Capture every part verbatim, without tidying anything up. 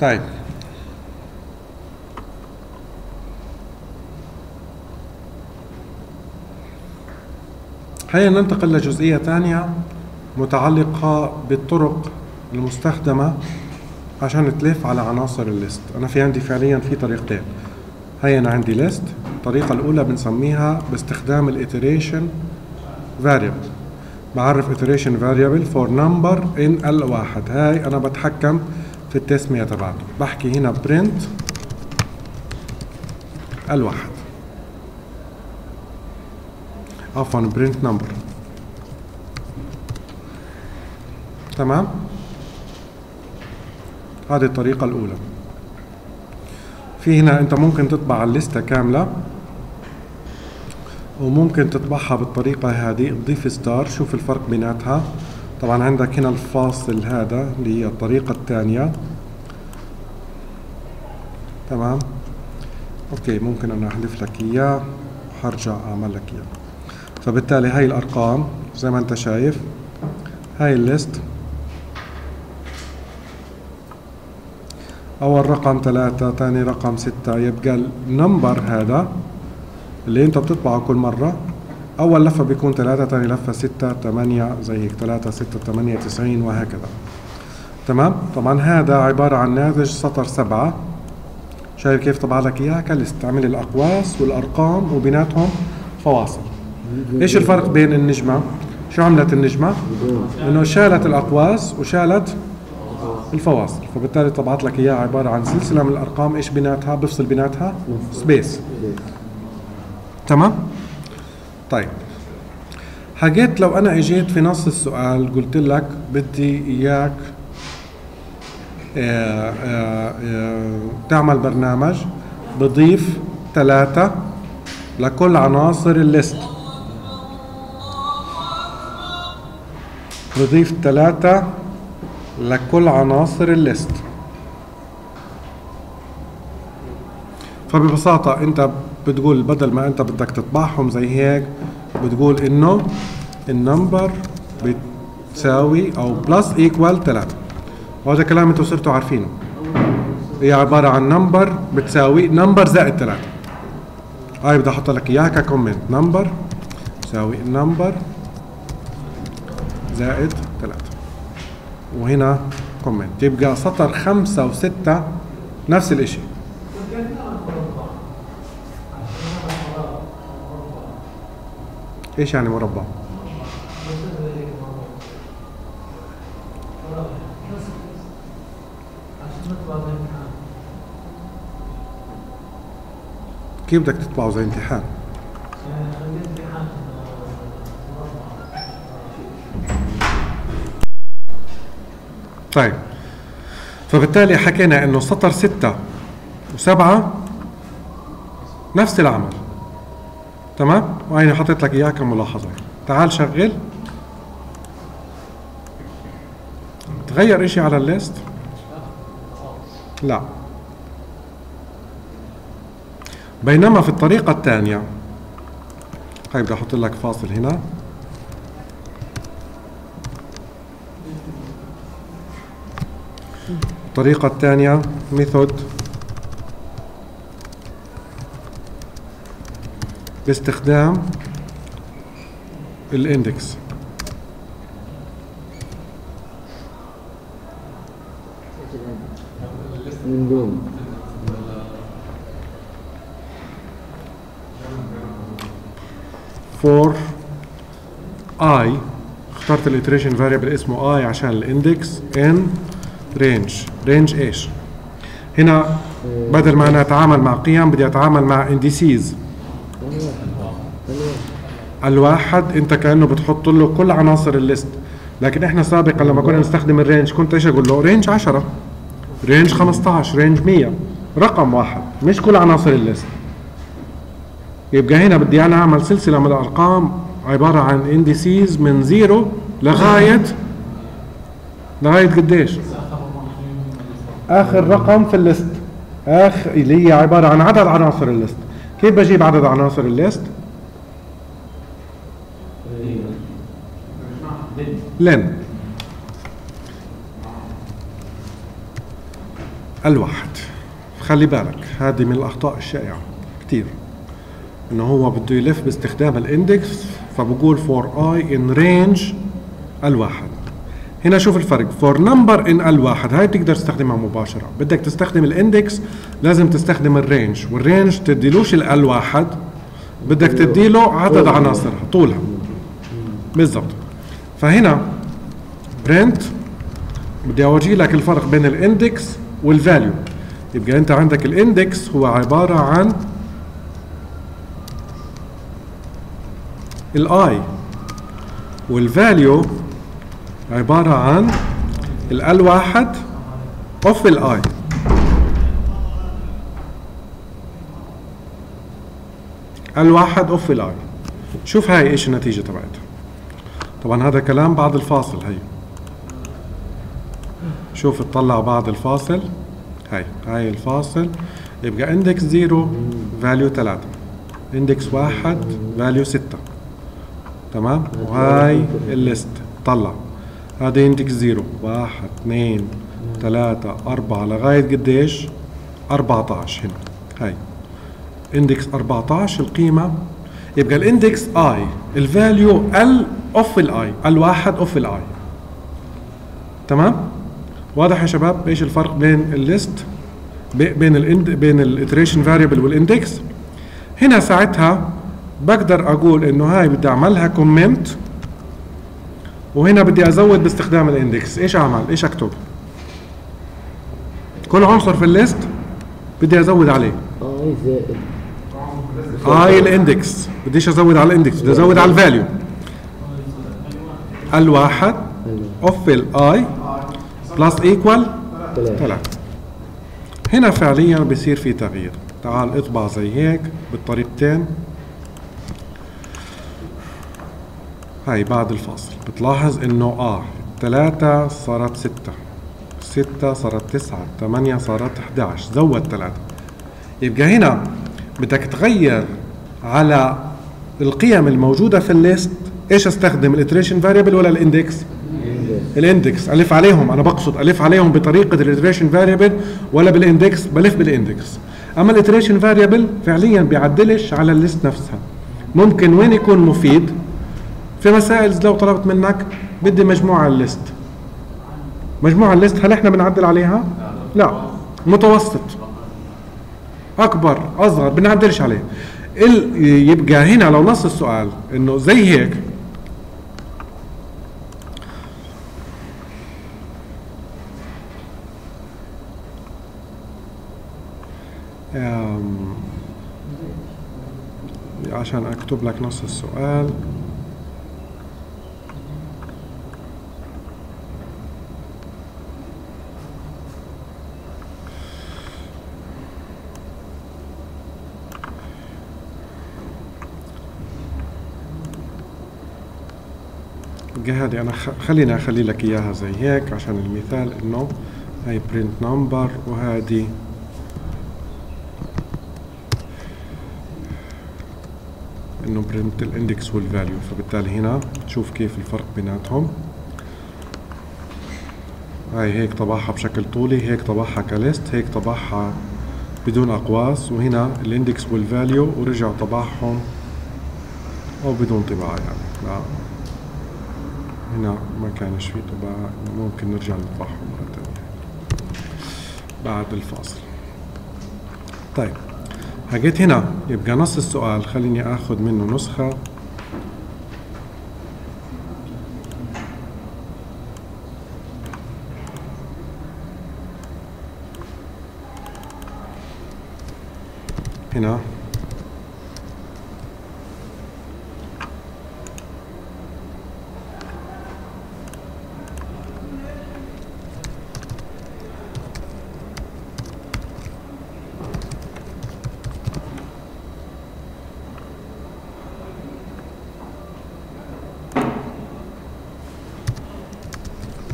طيب حين ننتقل لجزئية ثانية متعلقة بالطرق المستخدمة عشان تلف على عناصر الليست. أنا في عندي فعليا في طريقتين. هي أنا عندي ليست، الطريقة الأولى بنسميها باستخدام الاتريشن variable. بعرف iteration variable for number in ال واحد. هاي أنا بتحكم في التسمية تبعته. بحكي هنا print ال واحد. عفوا print number. تمام؟ هذه الطريقة الأولى. في هنا أنت ممكن تطبع الليستة كاملة وممكن تطبعها بالطريقة هذه، تضيف ستار، شوف الفرق بيناتها. طبعا عندك هنا الفاصل هذا اللي هي الطريقة الثانية. تمام؟ أوكي، ممكن أنا أحذف لك إياه وحرجع أعمل لك إياه. فبالتالي هاي الأرقام زي ما أنت شايف، هاي الليست أول رقم ثلاثة، ثاني رقم ستة، يبقى النمبر هذا اللي أنت بتطبعه كل مرة، أول لفة بيكون ثلاثة، ثاني لفة ستة، ثمانية، زي هيك ثلاثة، ستة، ثمانية، تسعين وهكذا. تمام؟ طبعا هذا عبارة عن ناتج سطر سبعة. شايف كيف طبع لك إياها كليست، تعمل الأقواس والأرقام وبيناتهم فواصل. إيش الفرق بين النجمة؟ شو عملت النجمة؟ إنه شالت الأقواس وشالت الفواصل، فبالتالي طبعت لك اياها عباره عن سلسله من الارقام. ايش بيناتها؟ بفصل بيناتها سبيس. تمام؟ طيب حكيت لو انا اجيت في نص السؤال قلت لك بدي اياك آآ آآ آآ تعمل برنامج بضيف ثلاثه لكل عناصر الليست، بضيف ثلاثه لكل عناصر الليست. فببساطة انت بتقول بدل ما انت بدك تطبعهم زي هيك، بتقول انه النمبر بتساوي او بلس ايكوال ثلاثة. وهذا كلام انتوا صرتوا عارفينه، هي عبارة عن نمبر بتساوي نمبر زائد ثلاثة. هاي بدي احط لك اياها ككومنت، نمبر بتساوي نمبر زائد ثلاثة، وهنا كومنت. يبقى سطر خمسة وستة نفس الاشي. ايش يعني مربع؟ كيف بدك تطبعه زي امتحان؟ طيب فبالتالي حكينا انه سطر ستة وسبعة نفس العمل. تمام؟ وهيني حطيت لك اياها كملاحظة. تعال شغل، تغير اشي على الليست؟ لا. بينما في الطريقة الثانية، هاي بدي احط لك فاصل هنا، الطريقة الثانية ميثود باستخدام الاندكس. for i اخترت الاتريشن فاريبل اسمه i عشان الاندكس n رينج. رينج ايش؟ هنا بدل ما انا اتعامل مع قيم بدي اتعامل مع انديسيز. الواحد انت كانه بتحط له كل عناصر الليست، لكن احنا سابقا لما كنا نستخدم الرينج كنت ايش اقول له؟ رينج عشرة، رينج خمسة عشر، رينج مية، رقم واحد مش كل عناصر الليست. يبقى هنا بدي انا اعمل سلسله من الارقام عباره عن انديسيز من زيرو لغايه لغايه قديش؟ آخر رقم في الليست، آخر اللي هي عبارة عن عدد عناصر الليست. كيف بجيب عدد عناصر الليست؟ لن. الواحد. خلي بالك هذه من الاخطاء الشائعه كثير، انه هو بده يلف باستخدام الاندكس، فبقول فور اي ان رينج الواحد. هنا شوف الفرق، فور نمبر ان الواحد هاي بتقدر تستخدمها مباشره، بدك تستخدم الاندكس لازم تستخدم الرينج، والرينج تديلوش الواحد، بدك تديله عدد عناصرها طولها بالضبط. فهنا برنت بدي اورجي لك الفرق بين الاندكس والفاليو. يبقى انت عندك الاندكس هو عباره عن الاي، والفاليو عباره عن ال واحد اوف الاي. ال واحد اوف الاي. شوف هاي ايش النتيجه تبعتها. طبعا هذا كلام بعد الفاصل. هي شوف اطلع بعد الفاصل، هاي هاي الفاصل. يبقى اندكس صفر فاليو ثلاثة، اندكس واحد فاليو ستة، تمام. وهاي الليست طلع هذا اندكس صفر واحد اثنين ثلاثة أربعة لغاية قديش؟ أربعة عشر. هنا هاي اندكس أربعة عشر القيمة. يبقى الاندكس اي، الفاليو ال اوف الاي، الواحد اوف الاي، تمام. واضح يا شباب ايش الفرق بين الليست بين الاند بين الاتريشن فاريبل والاندكس؟ هنا ساعتها بقدر اقول انه هاي بدي اعملها كومنت، وهنا بدي ازود باستخدام الاندكس. ايش اعمل؟ ايش اكتب؟ كل عنصر في الليست بدي ازود عليه اي الاندكس، بديش ازود على الاندكس، بدي ازود على الفاليو الواحد اوف الاي بلس ايكوال ثلاثة. هنا فعليا بصير في تغيير. تعال اطبع زي هيك بالطريقتين. هاي بعد الفاصل بتلاحظ انه اه ثلاثة صارت ستة، ستة صارت تسعة، ثمانية صارت احدعش، زود ثلاثة. يبقى هنا بدك تغير على القيم الموجودة في الليست. ايش استخدم؟ الاتريشن فاريبل ولا الاندكس؟ الاندكس الف عليهم، انا بقصد الف عليهم بطريقه الاتريشن فاريبل ولا بالاندكس؟ بلف بالاندكس. اما الاتريشن فاريبل فعليا بيعدلش على الليست نفسها. ممكن وين يكون مفيد؟ في مسائل لو طلبت منك بدي مجموعه الليست، مجموعه الليست هل احنا بنعدل عليها؟ لا، متوسط اكبر اصغر بنعدلش عليه. يبقى هنا لو نص السؤال انه زي هيك، عشان اكتب لك نص السؤال. هذه انا خليني اخلي لك اياها زي هيك عشان المثال، انه هاي برنت نمبر وهذه انه برنت الاندكس والفاليو، فبالتالي هنا شوف كيف الفرق بيناتهم. هاي هيك طبعها بشكل طولي، هيك طبعها كليست، هيك طبعها بدون اقواس، وهنا الاندكس والفاليو ورجع طبعهم او بدون طباعه يعني. لا هنا ما كانش في طباعه، ممكن نرجع نطبعهم مره ثانيه بعد الفاصل. طيب هجيت هنا يبقى نص السؤال، خليني اخذ منه نسخة. هنا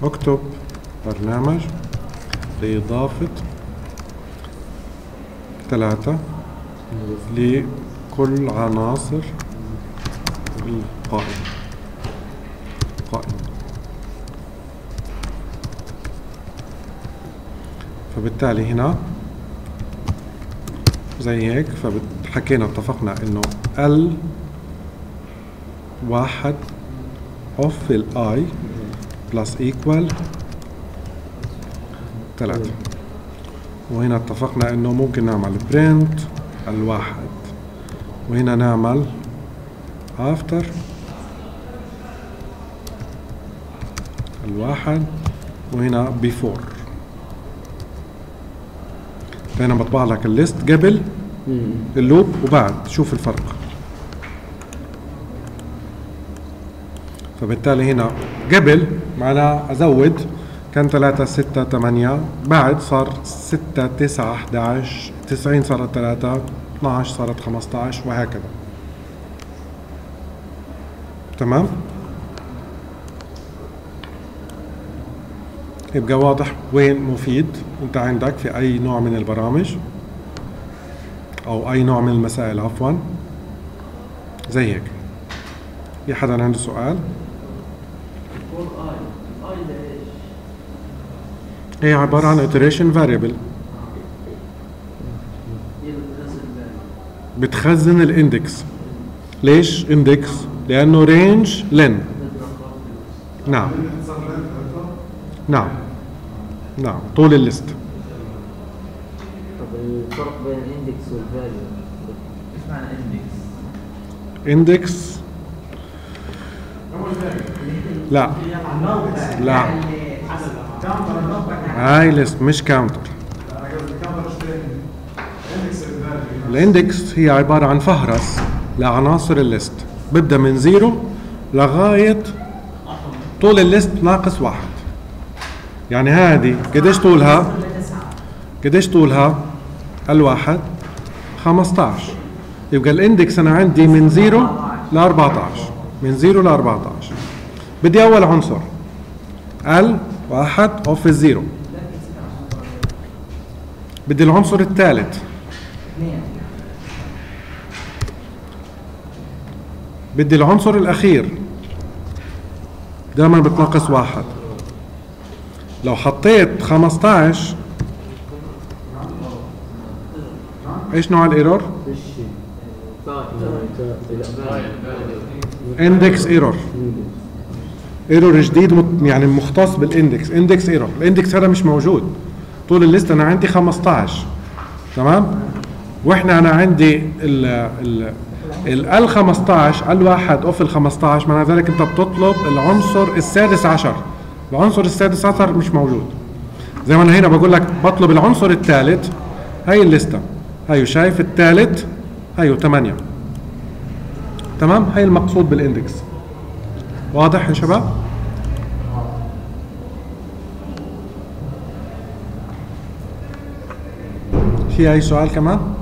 اكتب برنامج لإضافة ثلاثة لكل عناصر القائمة. فبالتالي هنا زي هيك. فحكينا اتفقنا انه ال واحد اوف الاي بلس ايكوال ثلاثة. وهنا اتفقنا انه ممكن نعمل برنت الواحد، وهنا نعمل افتر الواحد، وهنا بيفور. فهنا بطبع لك الليست قبل اللوب وبعد، شوف الفرق. فبالتالي هنا قبل معناها ازود كان ثلاثة ستة ثمانية، بعد صار ستة تسعة أحد عشر، تسعين صارت ثلاثة، اثنا عشر صارت خمسة عشر، وهكذا. تمام؟ يبقى واضح وين مفيد انت عندك في اي نوع من البرامج او اي نوع من المسائل عفوا. زي هيك. في حدا عنده سؤال؟ هي عبارة عن iteration variable بتخزن الاندكس. ليش اندكس؟ لأنه رينج لن. نعم نعم نعم طول الليست. طب الفرق بين الاندكس والفاليو، ايش معنى اندكس؟ اندكس لا لا هاي ليست مش كاونتر. الاندكس هي عبارة عن فهرس لعناصر الليست، ببدأ من زيرو لغاية طول الليست ناقص واحد. يعني هذه قديش طولها؟ قديش طولها؟ الواحد خمسة عشر. يبقى الاندكس أنا عندي من زيرو ل أربعة عشر، من زيرو ل أربعة عشر. بدي أول عنصر ال واحد اوف الزيرو. بدي العنصر الثالث، بدي العنصر الأخير، دائما بتناقص واحد. لو حطيت خمسة عشر ايش نوع الايرور؟ اندكس ايرور، ايرور جديد يعني مختص بالاندكس، اندكس ايرور. الاندكس هذا مش موجود طول الليست. انا عندي خمسة عشر تمام، واحنا انا عندي ال ال خمسة عشر الواحد اوف ال خمسة عشر. معنى ذلك انت بتطلب العنصر السادس عشر، العنصر السادس عشر مش موجود. زي ما انا هنا بقول لك بطلب العنصر الثالث، هي الليسته هي شايف الثالث هي ثمانية تمام. هي المقصود بالاندكس. واضح يا شباب؟ في اي سؤال كمان؟